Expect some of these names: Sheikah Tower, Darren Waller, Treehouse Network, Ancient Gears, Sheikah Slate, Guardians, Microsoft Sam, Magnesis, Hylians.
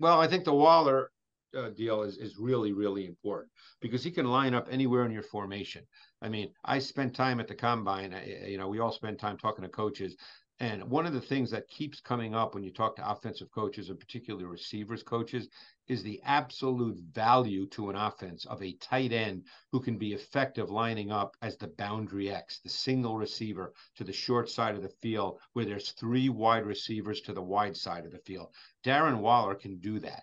Well, I think the Waller deal is really, really important because he can line up anywhere in your formation. I mean, I spent time at the Combine. We all spend time talking to coaches. And one of the things that keeps coming up when you talk to offensive coaches, and particularly receivers coaches, is the absolute value to an offense of a tight end who can be effective lining up as the boundary X, the single receiver to the short side of the field where there's three wide receivers to the wide side of the field. Darren Waller can do that.